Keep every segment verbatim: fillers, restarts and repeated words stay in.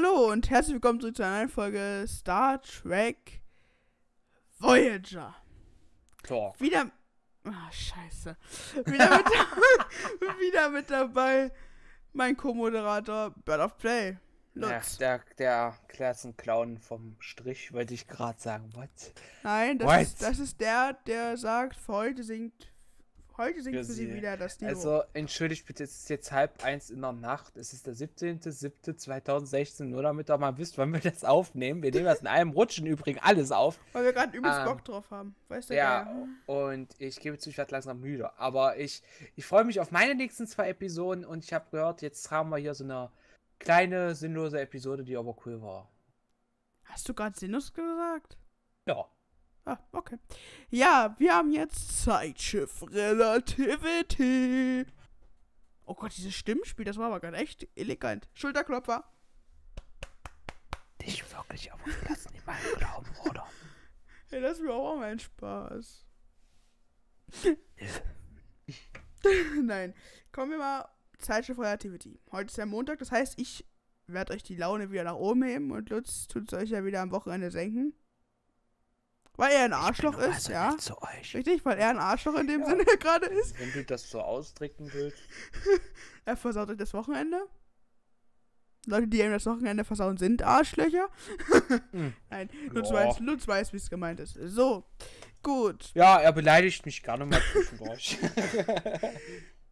Hallo und herzlich willkommen zurück zu einer neuen Folge Star Trek Voyager. Talk. Wieder. Ah, scheiße. Wieder mit, wieder mit dabei mein Co-Moderator Bird of Play. Lutz. Ja, der, der Klassenclown vom Strich, wollte ich gerade sagen. What? Nein, das, What? Ist, das ist der, der sagt, für heute singt. Heute singt für sie wieder das Niveau. Also, entschuldigt bitte, es ist jetzt halb eins in der Nacht. Es ist der siebzehnte siebte zweitausendsechzehn. Nur damit ihr mal wisst, wann wir das aufnehmen. Wir nehmen das in einem Rutschen übrigens alles auf. Weil wir gerade übelst ähm, Bock drauf haben. Weißt du ja? Der, und ich gebe zu, ich werde langsam müde. Aber ich, ich freue mich auf meine nächsten zwei Episoden. Und ich habe gehört, jetzt haben wir hier so eine kleine, sinnlose Episode, die aber cool war. Hast du gerade sinnlos gesagt? Ja. Ah, okay. Ja, wir haben jetzt Zeitschiff Relativity. Oh Gott, dieses Stimmenspiel, das war aber gerade echt elegant. Schulterklopfer. Nicht wirklich, aber wir lassen ihn mal glauben, oder? Hey, das war auch mein Spaß. Nein, kommen wir mal Zeitschiff Relativity. Heute ist der Montag, das heißt, ich werde euch die Laune wieder nach oben heben und Lutz tut es euch ja wieder am Wochenende senken. Weil er ein Arschloch ist, also ja. Zu euch. Richtig, weil er ein Arschloch in dem ja. Sinne gerade ist. Wenn du das so ausdrücken willst. Er versaut euch das Wochenende. Leute, die ihm das Wochenende versauen, sind Arschlöcher. Mhm. Nein, Lutz weiß, Lutz weiß, wie es gemeint ist. So, gut. Ja, er beleidigt mich gar nicht mal zwischendurch.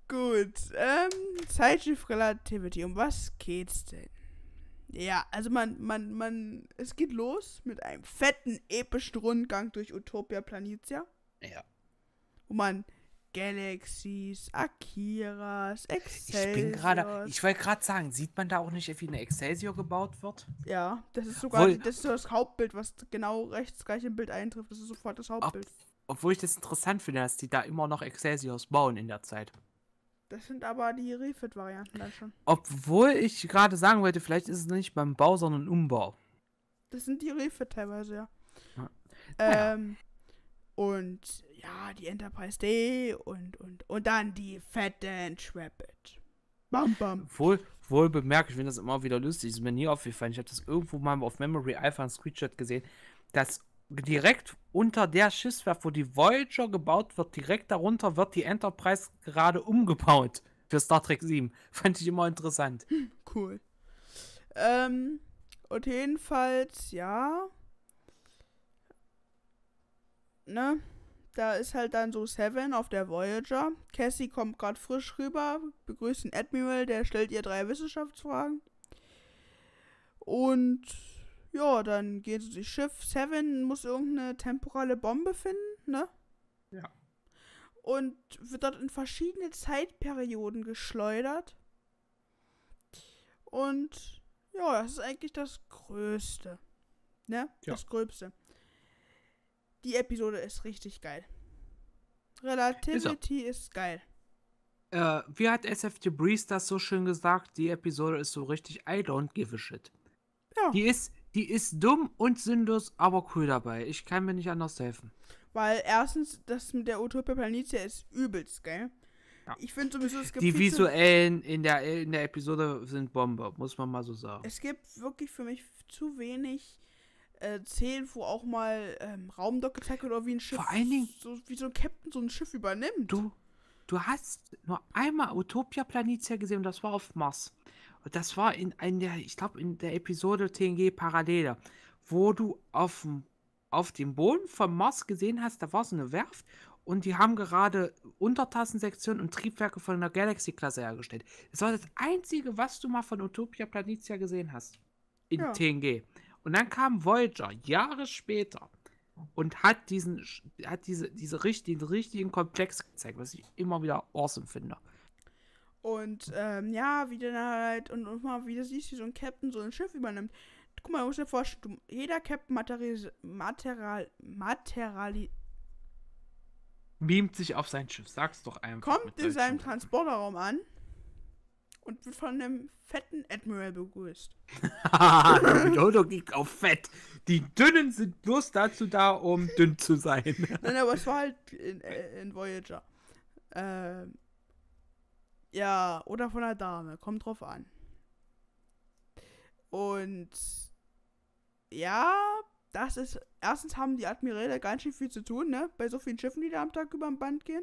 Gut, ähm, Zeitschiff Relativity, um was geht's denn? Ja, also man, man, man, es geht los mit einem fetten, epischen Rundgang durch Utopia Planitia. Ja. Wo man Galaxies, Akiras, Excelsior... Ich bin gerade, ich wollte gerade sagen, sieht man da auch nicht, wie eine Excelsior gebaut wird? Ja, das ist sogar, Wohl, das ist so das Hauptbild, was genau rechts gleich im Bild eintrifft, das ist sofort das Hauptbild. Ob, obwohl ich das interessant finde, dass die da immer noch Excelsiors bauen in der Zeit. Das sind aber die Refit-Varianten dann schon. Obwohl ich gerade sagen wollte, vielleicht ist es nicht beim Bau, sondern Umbau. Das sind die Refit teilweise, ja. ja. Ähm, ja. Und ja, die Enterprise D und, und, und dann die fetten Trappet. Bam, bam. Wohl, wohl bemerke ich, finde das immer wieder lustig. Das ist mir nie aufgefallen. Ich habe das irgendwo mal auf Memory Alpha einen Screenshot gesehen, dass direkt unter der Schiffswerft, wo die Voyager gebaut wird, direkt darunter wird die Enterprise gerade umgebaut für Star Trek sieben. Fand ich immer interessant. Cool. Ähm, und jedenfalls, ja. Ne? Da ist halt dann so Seven auf der Voyager. Cassie kommt gerade frisch rüber, begrüßt den Admiral, der stellt ihr drei Wissenschaftsfragen. Und... ja, dann geht es durchs Schiff. Seven muss irgendeine temporale Bombe finden, ne? Ja. Und wird dort in verschiedene Zeitperioden geschleudert. Und ja, das ist eigentlich das Größte. Ne? Ja. Das Gröbste. Die Episode ist richtig geil. Relativity ist, ist geil. Äh, wie hat S F Debris das so schön gesagt? Die Episode ist so richtig I don't give a shit. Ja. Die ist... Die ist dumm und sinnlos, aber cool dabei. Ich kann mir nicht anders helfen. Weil erstens, das mit der Utopia Planitia ist übelst, gell? Ja. Ich finde sowieso, es gibt... Die visuellen in der, in der Episode sind Bombe, muss man mal so sagen. Es gibt wirklich für mich zu wenig äh, Szenen, wo auch mal ähm, Raumdock Attack oder wie ein Schiff... Vor allen Dingen... So, wie so ein Captain so ein Schiff übernimmt. Du, du hast nur einmal Utopia Planitia gesehen und das war auf Mars. Das war in einer, ich glaube, in der Episode T N G Parallele, wo du auf, auf dem Boden von Mars gesehen hast, da war so eine Werft und die haben gerade Untertassensektionen und Triebwerke von der Galaxy-Klasse hergestellt. Das war das Einzige, was du mal von Utopia Planitia gesehen hast. In ja. T N G. Und dann kam Voyager, Jahre später, und hat diesen, hat diese, diese richtigen, richtigen Komplex gezeigt, was ich immer wieder awesome finde. Und, ähm, ja, wie dann halt, und, und mal wieder siehst, wie so ein Captain so ein Schiff übernimmt. Guck mal, du musst dir vorstellen, du, jeder Captain material, material, material... beamt sich auf sein Schiff, sag's doch einfach. Kommt in seinem Transporterraum an und wird von einem fetten Admiral begrüßt. Haha, die Betonung liegt auf fett. Die Dünnen sind bloß dazu da, um dünn zu sein. Nein, aber es war halt in, in Voyager. Ähm... Ja, oder von einer Dame, kommt drauf an. Und ja, das ist, erstens haben die Admiräle ganz schön viel zu tun, ne? Bei so vielen Schiffen, die da am Tag über den Band gehen.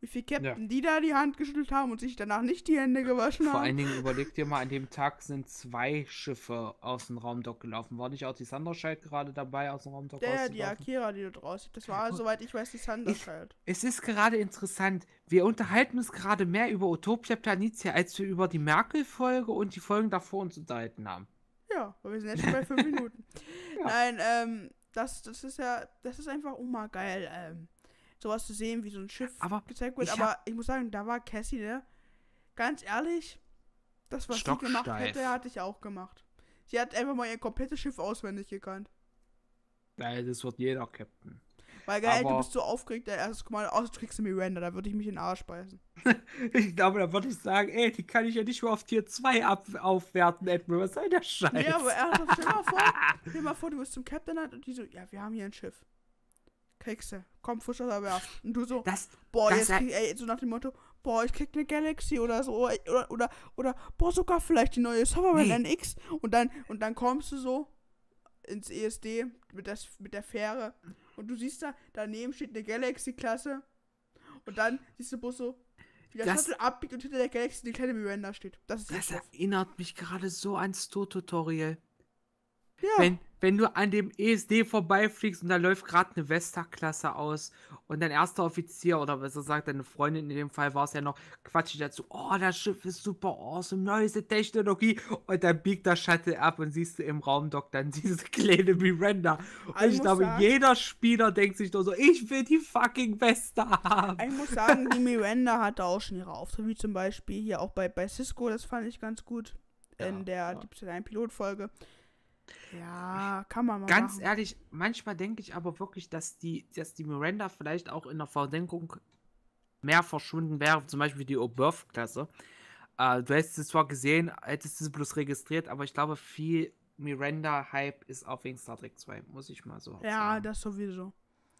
Wie viele Captain, ja, die da die Hand geschüttelt haben und sich danach nicht die Hände gewaschen haben. Vor allen Dingen überleg dir mal, an dem Tag sind zwei Schiffe aus dem Raumdock gelaufen. War nicht auch die Sanderscheid gerade dabei, aus dem Raumdock rausgelaufen? Ja, die Akira, die dort raus. Das war, soweit ich weiß, die Sanderscheid. Es ist gerade interessant. Wir unterhalten uns gerade mehr über Utopia Planitia, als wir über die Merkel-Folge und die Folgen davor uns unterhalten haben. Ja, weil wir sind jetzt schon bei fünf Minuten. Ja. Nein, ähm, das, das ist ja, das ist einfach oh mal geil, ähm. sowas zu sehen, wie so ein Schiff aber gezeigt wird. Ich aber ich muss sagen, da war Cassie, ne? Ganz ehrlich, das, was sie gemacht hätte, hatte ich auch gemacht. Sie hat einfach mal ihr komplettes Schiff auswendig gekannt. Nein, das wird jeder Captain. Weil, geil, du bist so aufgeregt, der erste Mal austrickst du Miranda, da würde ich mich in den Arsch beißen. Ich glaube, da würde ich sagen, ey, die kann ich ja nicht mehr auf Tier zwei ab aufwerten, Edmund, was soll der Scheiß? Ja, aber ernsthaft, stell mal vor, stell mal vor, du bist zum Captain und die so, ja, wir haben hier ein Schiff. Kriegst du, komm, Fusch aus der Werft. Und du so, das, boah, das jetzt krieg, ey, so nach dem Motto, boah, ich krieg eine Galaxy oder so, oder, oder, oder boah, sogar vielleicht die neue Sovereign nee. N X. Und dann, und dann kommst du so ins E S D mit, das, mit der Fähre und du siehst da, daneben steht eine Galaxy-Klasse und dann siehst du bloß so, wie der Shuttle abbiegt und hinter der Galaxy die kleine Miranda steht. Das, ist das erinnert mich gerade so ans Star-Tutorial. Ja. Wenn, wenn du an dem E S D vorbeifliegst und da läuft gerade eine Vesta-Klasse aus und dein erster Offizier oder besser gesagt deine Freundin in dem Fall war es ja noch, quatscht dazu, oh, das Schiff ist super awesome, neueste Technologie und dann biegt der Shuttle ab und siehst du im Raumdock dann diese kleine Miranda. Und ich, ich glaube, sagen, jeder Spieler denkt sich nur so, ich will die fucking Vesta haben. Ich muss sagen, die Miranda hatte auch schon ihre Auftritte, wie zum Beispiel hier auch bei, bei Cisco, das fand ich ganz gut, ja, in der Deep Space Nine Pilotfolge. Ja, kann man mal Ganz machen. ehrlich, manchmal denke ich aber wirklich, dass die, dass die Miranda vielleicht auch in der Versenkung mehr verschwunden wäre, zum Beispiel die Oberth-Klasse. Äh, du hättest es zwar gesehen, hättest es bloß registriert, aber ich glaube, viel Miranda-Hype ist auch wegen Star Trek zwei, muss ich mal so ja, sagen. Ja, das sowieso.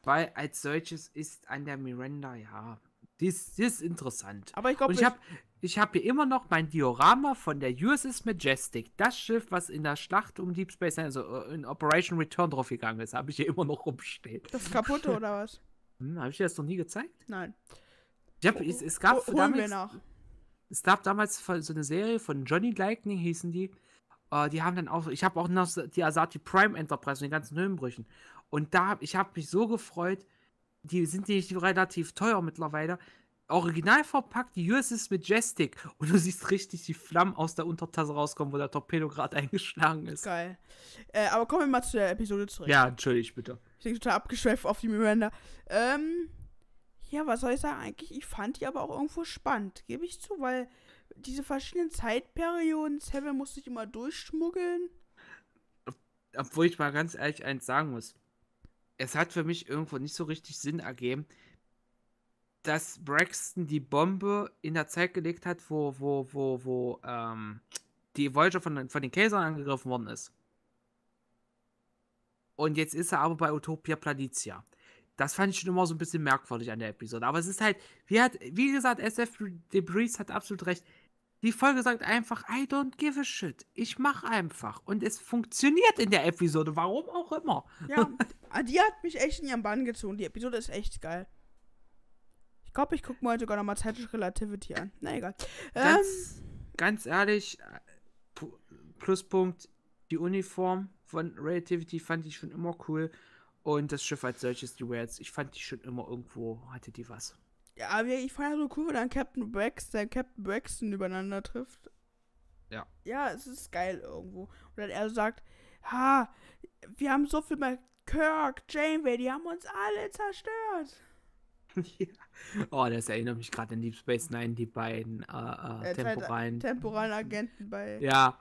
Weil als solches ist an der Miranda, ja, die ist, die ist interessant. Aber ich glaube, ich habe... Ich habe hier immer noch mein Diorama von der U S S Majestic. Das Schiff, was in der Schlacht um Deep Space Nine, also in Operation Return draufgegangen ist, habe ich hier immer noch rumstehen. Das ist kaputt, oder was? Hm, habe ich dir das noch nie gezeigt? Nein. Ich hab, oh, es, es gab oh, damals, nach. Es gab damals so eine Serie von Johnny Lightning, hießen die. Äh, die haben dann auch, ich habe auch noch die Asati Prime Enterprise und die ganzen Höhenbrüchen. Und da, ich habe mich so gefreut, die sind nicht relativ teuer mittlerweile, original verpackt, die U S S Majestic. Und du siehst richtig die Flammen aus der Untertasse rauskommen, wo der Torpedo gerade eingeschlagen ist. Geil. Äh, aber kommen wir mal zu der Episode zurück. Ja, entschuldige bitte. Ich bin total abgeschweift auf die Miranda. Ähm, ja, was soll ich sagen? Eigentlich, ich fand die aber auch irgendwo spannend, gebe ich zu, weil diese verschiedenen Zeitperioden, Seven musste ich immer durchschmuggeln. Obwohl ich mal ganz ehrlich eins sagen muss. Es hat für mich irgendwo nicht so richtig Sinn ergeben, dass Braxton die Bombe in der Zeit gelegt hat, wo, wo, wo, wo, ähm, die Voyager von, von den Kaisern angegriffen worden ist. Und jetzt ist er aber bei Utopia Planitia. Das fand ich schon immer so ein bisschen merkwürdig an der Episode. Aber es ist halt, wie, hat, wie gesagt, S F Debris hat absolut recht. Die Folge sagt einfach, I don't give a shit. Ich mach einfach. Und es funktioniert in der Episode, warum auch immer. Ja, die hat mich echt in ihren Bann gezogen. Die Episode ist echt geil. Ich glaube, ich gucke mir heute sogar nochmal Zeitschiff Relativity an. Na egal. Ganz, ähm, ganz ehrlich, Pluspunkt, die Uniform von Relativity fand ich schon immer cool. Und das Schiff als solches, die Wales, ich fand die schon immer irgendwo, hatte die was. Ja, aber ich fand ja so cool, wenn dann Captain Braxton, Captain Braxton übereinander trifft. Ja. Ja, es ist geil irgendwo. Und dann er sagt, ha, wir haben so viel mal Kirk, Janeway, die haben uns alle zerstört. Ja. Oh, das erinnert mich gerade an Deep Space Nine, die beiden äh, äh, temporalen... temporalen Agenten bei... Ja.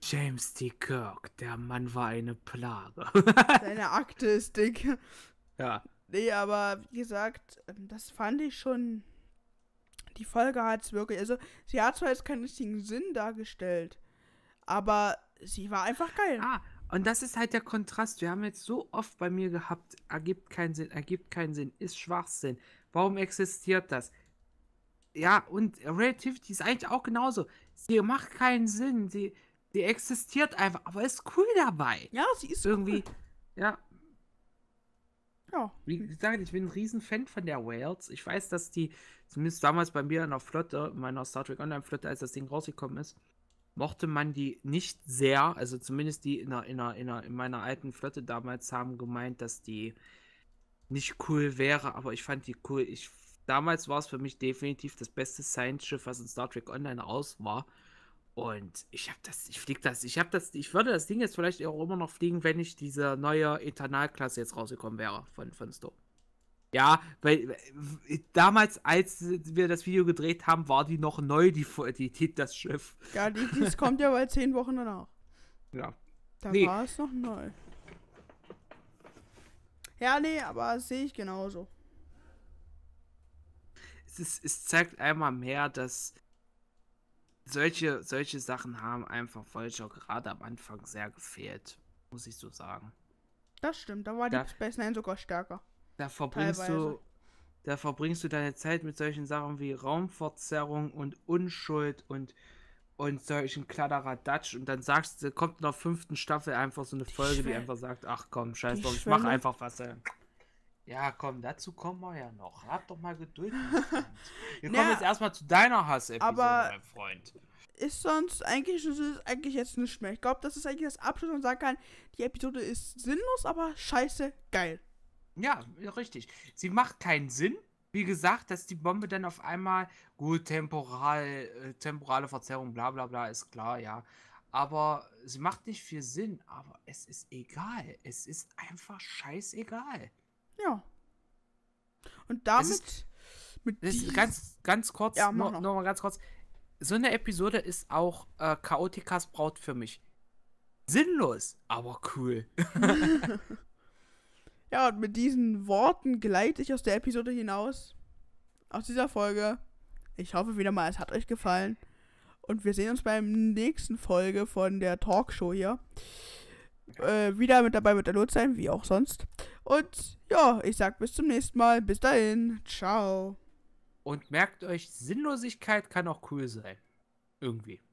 James D. Kirk, der Mann war eine Plage. Seine Akte ist dick. Ja. Nee, aber wie gesagt, das fand ich schon... Die Folge hat es wirklich... Also, sie hat zwar jetzt keinen richtigen Sinn dargestellt, aber sie war einfach geil. Ah, und das ist halt der Kontrast. Wir haben jetzt so oft bei mir gehabt, ergibt keinen Sinn, ergibt keinen Sinn, ist Schwachsinn. Warum existiert das? Ja, und Relativity ist eigentlich auch genauso. Sie macht keinen Sinn. Sie, Die existiert einfach, aber ist cool dabei. Ja, sie ist irgendwie. Cool. Ja. Ja. Wie gesagt, ich bin ein riesen Fan von der Wales. Ich weiß, dass die, zumindest damals bei mir in der Flotte, in meiner Star Trek Online Flotte, als das Ding rausgekommen ist, mochte man die nicht sehr. Also zumindest die in, der, in, der, in, der, in meiner alten Flotte damals haben gemeint, dass die nicht cool wäre, aber ich fand die cool. Ich, damals war es für mich definitiv das beste Science-Schiff, was in Star Trek Online raus war. Und ich habe das, ich flieg das, ich habe das, ich würde das Ding jetzt vielleicht auch immer noch fliegen, wenn ich diese neue Eternal-Klasse jetzt rausgekommen wäre von, von Star. Ja, weil damals, als wir das Video gedreht haben, war die noch neu, die, die, die das Schiff. Ja, die, das kommt ja bei zehn Wochen danach. Ja. Da nee. war es noch neu. Ja, nee, aber das sehe ich genauso. Es, ist, es zeigt einmal mehr, dass solche, solche Sachen haben einfach Voyager gerade am Anfang sehr gefehlt, muss ich so sagen. Das stimmt, da war da, Deep Space Nine sogar stärker. Da verbringst teilweise. du da verbringst du deine Zeit mit solchen Sachen wie Raumverzerrung und Unschuld und, und solchen Kladderadatsch und dann sagst du, kommt in der fünften Staffel einfach so eine Folge, die einfach sagt, ach komm, scheiß drauf, ich mach einfach was. Äh. Ja, komm, dazu kommen wir ja noch. Hab doch mal Geduld. Wir kommen ja jetzt erstmal zu deiner Hass-Episode, mein Freund. Ist sonst eigentlich, ist eigentlich jetzt nicht mehr. Ich glaube, das ist eigentlich das Abschluss, wo man sagen kann, die Episode ist sinnlos, aber scheiße geil. Ja, richtig. Sie macht keinen Sinn. Wie gesagt, dass die Bombe dann auf einmal, gut, temporal, äh, temporale Verzerrung, bla bla bla, ist klar, ja. Aber sie macht nicht viel Sinn, aber es ist egal. Es ist einfach scheißegal. Ja. Und damit ist, mit ist ganz ganz kurz, ja, noch, noch. noch mal ganz kurz. So eine Episode ist auch äh, Chaotikas Braut für mich. Sinnlos, aber cool. Ja, und mit diesen Worten gleite ich aus der Episode hinaus. Aus dieser Folge. Ich hoffe wieder mal, es hat euch gefallen. Und wir sehen uns beim nächsten Folge von der Talkshow hier. Äh, wieder mit dabei mit der Lot sein, wie auch sonst. Und ja, ich sag bis zum nächsten Mal. Bis dahin. Ciao. Und merkt euch, Sinnlosigkeit kann auch cool sein. Irgendwie.